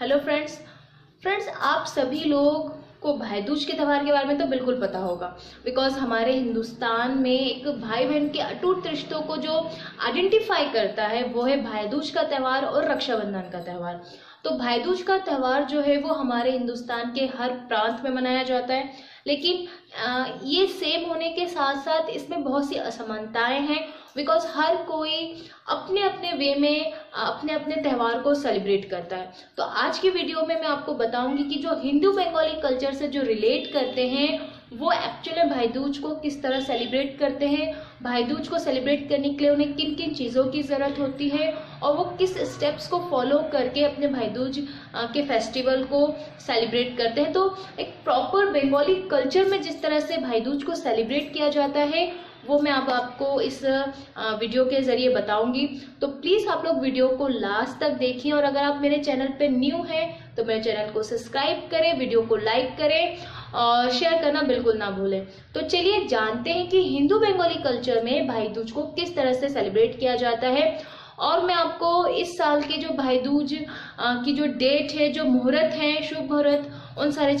Hello friends, आप सभी लोग को भाई दूज के त्यौहार के बारे में तो बिल्कुल पता होगा, बिकॉज हमारे हिंदुस्तान में एक भाई बहन के अटूट रिश्तों को जो आइडेंटिफाई करता है वो है भाई दूज का त्यौहार और रक्षाबंधन का त्यौहार। तो भाई दूज का त्यौहार जो है वो हमारे हिंदुस्तान के हर प्रांत में मनाया जाता है, लेकिन ये सेम होने के साथ साथ इसमें बहुत सी असमानताएं हैं, बिकॉज हर कोई अपने अपने वे में अपने अपने त्यौहार को सेलिब्रेट करता है। तो आज की वीडियो में मैं आपको बताऊंगी कि जो हिंदू बंगाली कल्चर से जो रिलेट करते हैं वो एक्चुअली भाई दूज को किस तरह सेलिब्रेट करते हैं, भाई दूज को सेलिब्रेट करने के लिए उन्हें किन किन चीज़ों की ज़रूरत होती है और वो किस स्टेप्स को फॉलो करके अपने भाई दूज के फेस्टिवल को सेलिब्रेट करते हैं। तो एक प्रॉपर बंगाली कल्चर में जिस तरह से भाई दूज को सेलिब्रेट किया जाता है वो मैं अब आपको इस वीडियो के ज़रिए बताऊंगी। तो प्लीज़ आप लोग वीडियो को लास्ट तक देखें, और अगर आप मेरे चैनल पे न्यू हैं तो मेरे चैनल को सब्सक्राइब करें, वीडियो को लाइक करें और शेयर करना बिल्कुल ना भूलें। तो चलिए जानते हैं कि हिंदू बंगाली कल्चर में भाई दूज को किस तरह से सेलिब्रेट किया जाता है। और मैं आपको इस साल के जो भाई दूज की जो डेट है, जो मुहूर्त है, शुभ मुहूर्त, उन सारे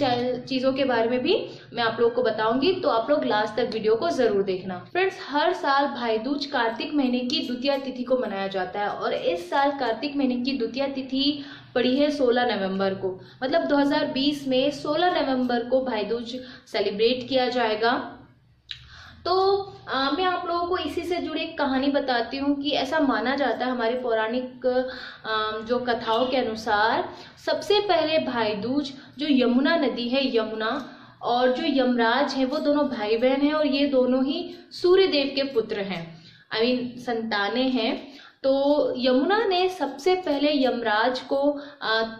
चीज़ों के बारे में भी मैं आप लोग को बताऊंगी। तो आप लोग लास्ट तक वीडियो को ज़रूर देखना। फ्रेंड्स, हर साल भाई दूज कार्तिक महीने की द्वितीय तिथि को मनाया जाता है, और इस साल कार्तिक महीने की द्वितीय तिथि पड़ी है 16 नवंबर को, मतलब 2020 में 16 नवंबर को भाई दूज सेलिब्रेट किया जाएगा। तो मैं आप लोगों को इसी से जुड़ी एक कहानी बताती हूँ कि ऐसा माना जाता है हमारे पौराणिक जो कथाओं के अनुसार सबसे पहले भाई दूज, जो यमुना नदी है, यमुना और जो यमराज है वो दोनों भाई बहन हैं, और ये दोनों ही सूर्य देव के पुत्र हैं, संतानें हैं। तो यमुना ने सबसे पहले यमराज को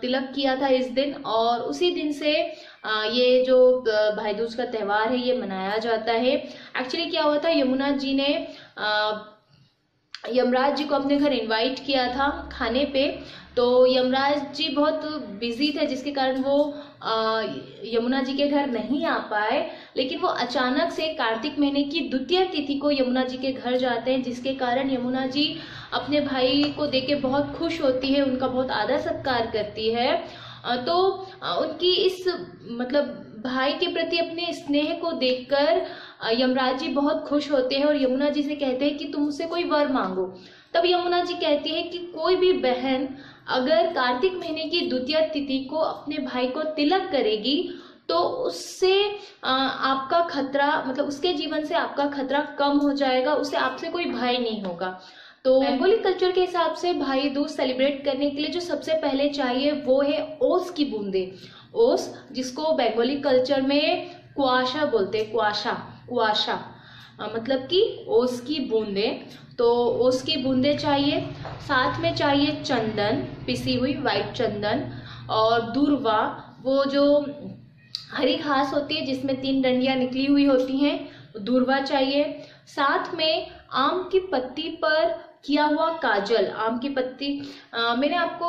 तिलक किया था इस दिन, और उसी दिन से ये जो भाई दूज का त्यौहार है ये मनाया जाता है। एक्चुअली क्या हुआ था, यमुना जी ने यमराज जी को अपने घर इनवाइट किया था खाने पे। तो यमराज जी बहुत बिजी थे जिसके कारण वो यमुना जी के घर नहीं आ पाए, लेकिन वो अचानक से कार्तिक महीने की द्वितीय तिथि को यमुना जी के घर जाते हैं, जिसके कारण यमुना जी अपने भाई को देख के बहुत खुश होती है, उनका बहुत आदर सत्कार करती है। तो उनकी इस मतलब भाई के प्रति अपने स्नेह को देखकर यमराज जी बहुत खुश होते हैं और यमुना जी से कहते हैं कि तुम मुझसे कोई वर मांगो। तब यमुना जी कहती है कि कोई भी बहन अगर कार्तिक महीने की द्वितीय तिथि को अपने भाई को तिलक करेगी तो उससे आपका खतरा, मतलब उसके जीवन से आपका खतरा कम हो जाएगा, उससे आपसे कोई भय नहीं होगा। तो बंगाली कल्चर के हिसाब से भाई दूज सेलिब्रेट करने के लिए जो सबसे पहले चाहिए वो है ओस की बूंदे। ओस, जिसको बंगाली कल्चर में कुआशा बोलते हैं, कुआशा मतलब कि ओस की बूंदे। तो ओस की बूंदे चाहिए, साथ में चाहिए चंदन, पिसी हुई वाइट चंदन, और दूर्वा, वो जो हरी घास होती है जिसमें 3 डंडियाँ निकली हुई होती हैं, दूर्वा चाहिए। साथ में आम की पत्ती पर किया हुआ काजल, आम की पत्ती मैंने आपको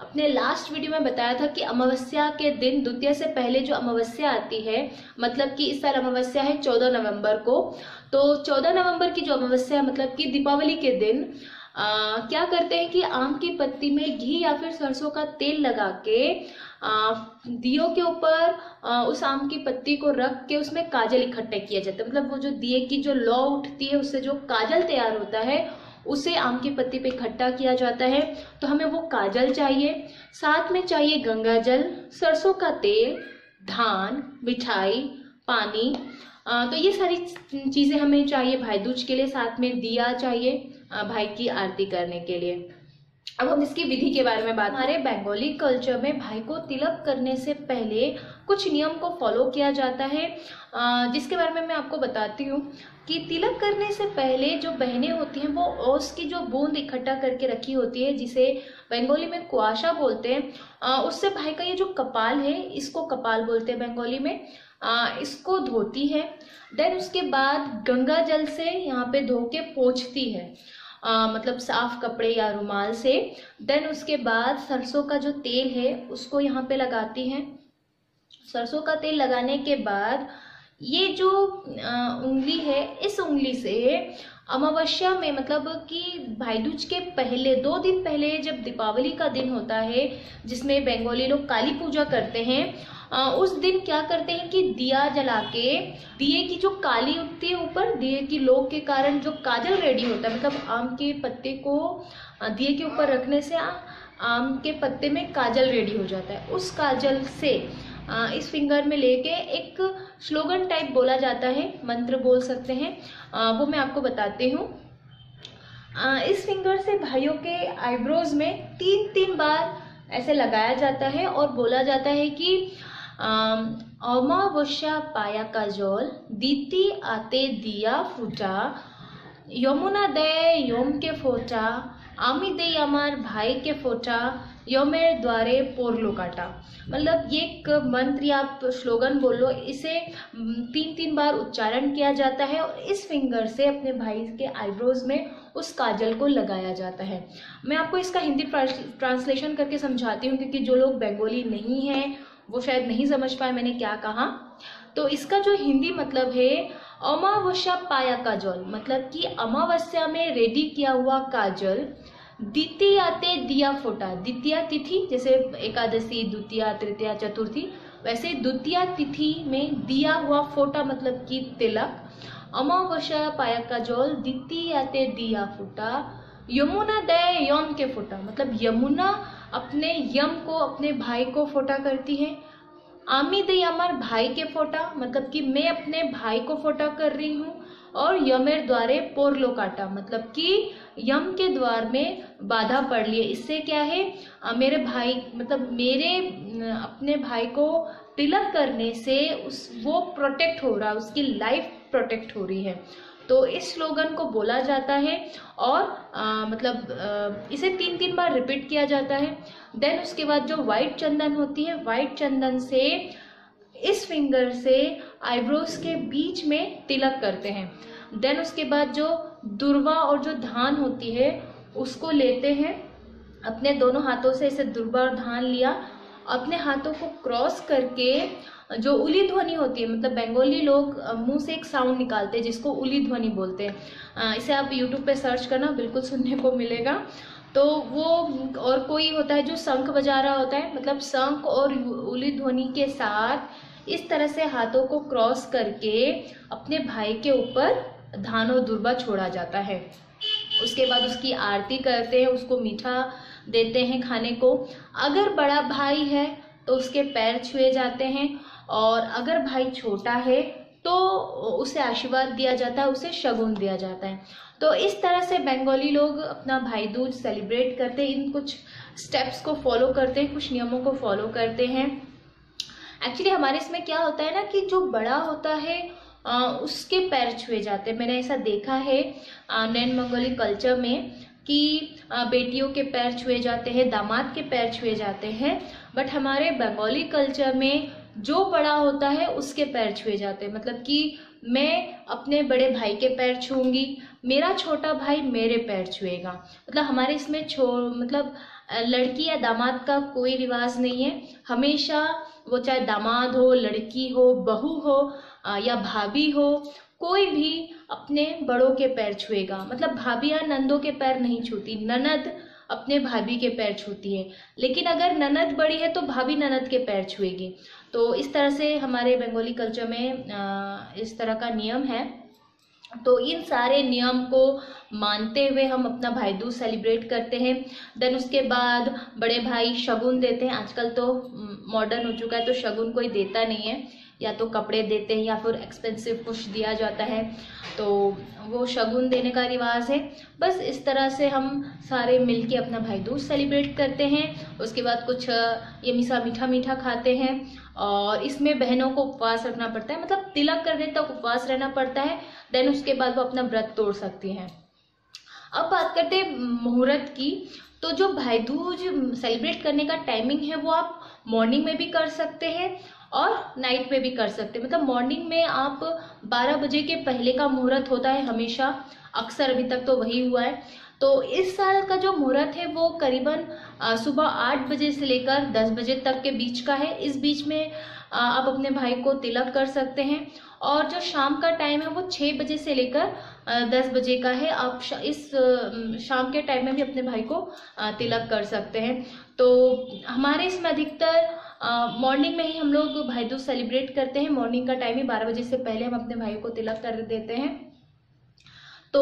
अपने लास्ट वीडियो में बताया था कि अमावस्या के दिन, द्वितीय से पहले जो अमावस्या आती है, मतलब कि इस साल अमावस्या है 14 नवंबर को। तो 14 नवंबर की जो अमावस्या, मतलब कि दीपावली के दिन, क्या करते हैं कि आम की पत्ती में घी या फिर सरसों का तेल लगा के दियों के ऊपर उस आम की पत्ती को रख के उसमें काजल इकट्ठे किया जाता है। मतलब वो जो दिए की जो लौ उठती है उससे जो काजल तैयार होता है उसे आम की पत्ती पे इकट्ठा किया जाता है। तो हमें वो काजल चाहिए। साथ में चाहिए गंगा जल, सरसों का तेल, धान, मिठाई, पानी। तो ये सारी चीज़ें हमें चाहिए भाई दूज के लिए। साथ में दिया चाहिए भाई की आरती करने के लिए। अब हम इसकी विधि के बारे में बात करें। हमारे बंगाली कल्चर में भाई को तिलक करने से पहले कुछ नियम को फॉलो किया जाता है, जिसके बारे में मैं आपको बताती हूँ कि तिलक करने से पहले जो बहनें होती हैं वो ओस की जो बूंद इकट्ठा करके रखी होती है, जिसे बंगाली में कुआशा बोलते हैं, उससे भाई का ये जो कपाल है, इसको कपाल बोलते हैं बंगाली में, इसको धोती है। देन उसके बाद गंगा जल से यहाँ पे धो के पोंछती है, मतलब साफ कपड़े या रुमाल से। देन उसके बाद सरसों का जो तेल है उसको यहाँ पे लगाती हैं। सरसों का तेल लगाने के बाद ये जो उंगली है, इस उंगली से अमावस्या में मतलब कि भाई दूज के पहले 2 दिन पहले जब दीपावली का दिन होता है जिसमें बंगाली लोग काली पूजा करते हैं, उस दिन क्या करते हैं कि दिया जला के दिए की जो काली उठती है ऊपर, दिए की लौ के कारण जो काजल रेडी होता है, मतलब आम के पत्ते को दिए के ऊपर रखने से आम के पत्ते में काजल रेडी हो जाता है। उस काजल से इस फिंगर में लेके एक स्लोगन टाइप बोला जाता है, मंत्र बोल सकते हैं, वो मैं आपको बताती हूँ। इस फिंगर से भाइयों के आईब्रोज में 3-3 बार ऐसे लगाया जाता है और बोला जाता है कि अमावस्या पाया काजोल दीति आते दिया फूटा यमुना दे योम के फोटा आमी दे अमार भाई के फोटा योमेर द्वारे पोरलो काटा। मतलब ये एक मंत्र या आप स्लोगन बोलो, इसे 3-3 बार उच्चारण किया जाता है और इस फिंगर से अपने भाई के आईब्रोज में उस काजल को लगाया जाता है। मैं आपको इसका हिंदी ट्रांसलेशन करके समझाती हूँ क्योंकि जो लोग बंगाली नहीं हैं वो शायद नहीं समझ पाए मैंने क्या कहा। तो इसका जो हिंदी मतलब है अमावस्या पाया काजल, मतलब कि अमावस्या में रेडी किया हुआ काजल, द्वितीय आते दिया फोटा, द्वितीय तिथि जैसे एकादशी, द्वितीया, तृतीया, चतुर्थी, वैसे द्वितीय तिथि में दिया हुआ फोटा मतलब कि तिलक, अमावस्या पाया काजोल द्वितीय आते दिया फोटा यमुना दय यम के फोटा, मतलब यमुना अपने यम को अपने भाई को फोटा करती है। आमी दे अमर भाई के फोटा मतलब कि मैं अपने भाई को फोटा कर रही हूँ। और यमेर द्वारे पोरलो काटा मतलब कि यम के द्वार में बाधा पड़ लिए, इससे क्या है मेरे भाई मतलब मेरे अपने भाई को तिलक करने से उस वो प्रोटेक्ट हो रहा, उसकी लाइफ प्रोटेक्ट हो रही है। तो इस स्लोगन को बोला जाता है और मतलब इसे 3-3 बार रिपीट किया जाता है। देन उसके बाद जो वाइट चंदन होती है, वाइट चंदन से इस फिंगर से आईब्रोज के बीच में तिलक करते हैं। देन उसके बाद जो दुर्वा और जो धान होती है उसको लेते हैं अपने दोनों हाथों से, इसे दुर्वा और धान लिया, अपने हाथों को क्रॉस करके जो उली ध्वनि होती है, मतलब बंगाली लोग मुंह से एक साउंड निकालते हैं जिसको उली ध्वनि बोलते हैं। इसे आप यूट्यूब पे सर्च करना, बिल्कुल सुनने को मिलेगा। तो वो और कोई होता है जो शंख बजा रहा होता है, मतलब शंख और उली ध्वनि के साथ इस तरह से हाथों को क्रॉस करके अपने भाई के ऊपर धान और दुर्वा छोड़ा जाता है। उसके बाद उसकी आरती करते हैं, उसको मीठा देते हैं खाने को। अगर बड़ा भाई है तो उसके पैर छुए जाते हैं और अगर भाई छोटा है तो उसे आशीर्वाद दिया जाता है, उसे शगुन दिया जाता है। तो इस तरह से बंगाली लोग अपना भाई दूज सेलिब्रेट करते हैं, इन कुछ स्टेप्स को फॉलो करते हैं, कुछ नियमों को फॉलो करते हैं। एक्चुअली हमारे इसमें क्या होता है ना कि जो बड़ा होता है उसके पैर छुए जाते हैं। मैंने ऐसा देखा है नैन बंगाली कल्चर में कि बेटियों के पैर छुए जाते हैं, दामाद के पैर छुए जाते हैं, बट हमारे बंगाली कल्चर में जो बड़ा होता है उसके पैर छुए जाते हैं। मतलब कि मैं अपने बड़े भाई के पैर छूंगी, मेरा छोटा भाई मेरे पैर छुएगा। मतलब हमारे इसमें मतलब लड़की या दामाद का कोई रिवाज नहीं है। हमेशा वो चाहे दामाद हो, लड़की हो, बहू हो या भाभी हो, कोई भी अपने बड़ों के पैर छुएगा। मतलब भाभी या नंदों के पैर नहीं छूती, ननद अपने भाभी के पैर छूती है, लेकिन अगर ननद बड़ी है तो भाभी ननद के पैर छुएगी। तो इस तरह से हमारे बंगाली कल्चर में इस तरह का नियम है। तो इन सारे नियम को मानते हुए हम अपना भाई दूज सेलिब्रेट करते हैं। देन उसके बाद बड़े भाई शगुन देते हैं। आजकल तो मॉडर्न हो चुका है तो शगुन कोई देता नहीं है, या तो कपड़े देते हैं या फिर एक्सपेंसिव कुछ दिया जाता है, तो वो शगुन देने का रिवाज है। बस इस तरह से हम सारे मिलके अपना भाई दूज सेलिब्रेट करते हैं। उसके बाद कुछ ये मीठा मीठा खाते हैं और इसमें बहनों को उपवास रखना पड़ता है, मतलब तिलक करने तक उपवास रहना पड़ता है। देन उसके बाद वो अपना व्रत तोड़ सकती हैं। अब बात करते हैं मुहूर्त की। तो जो भाई दूज सेलिब्रेट करने का टाइमिंग है वो आप मॉर्निंग में भी कर सकते हैं और नाइट में भी कर सकते हैं। मतलब मॉर्निंग में आप 12 बजे के पहले का मुहूर्त होता है हमेशा, अक्सर अभी तक तो वही हुआ है। तो इस साल का जो मुहूर्त है वो करीबन सुबह 8 बजे से लेकर 10 बजे तक के बीच का है। इस बीच में आप अपने भाई को तिलक कर सकते हैं। और जो शाम का टाइम है वो 6 बजे से लेकर 10 बजे का है। आप इस शाम के टाइम में भी अपने भाई को तिलक कर सकते हैं। तो हमारे इसमें अधिकतर मॉर्निंग में ही हम लोग भाई दूज सेलिब्रेट करते हैं। मॉर्निंग का टाइम ही 12 बजे से पहले हम अपने भाई को तिलक कर देते हैं। तो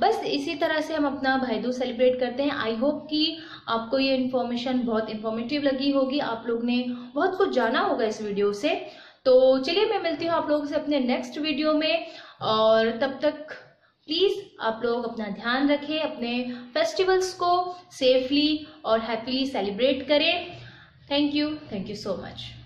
बस इसी तरह से हम अपना भाई दूज सेलिब्रेट करते हैं। आई होप कि आपको ये इन्फॉर्मेशन बहुत इन्फॉर्मेटिव लगी होगी, आप लोग ने बहुत कुछ जाना होगा इस वीडियो से। तो चलिए मैं मिलती हूँ आप लोगों से अपने नेक्स्ट वीडियो में, और तब तक प्लीज़ आप लोग अपना ध्यान रखें, अपने फेस्टिवल्स को सेफली और हैप्पीली सेलिब्रेट करें। Thank you so much.